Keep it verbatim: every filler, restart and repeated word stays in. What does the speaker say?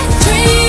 dream, dream.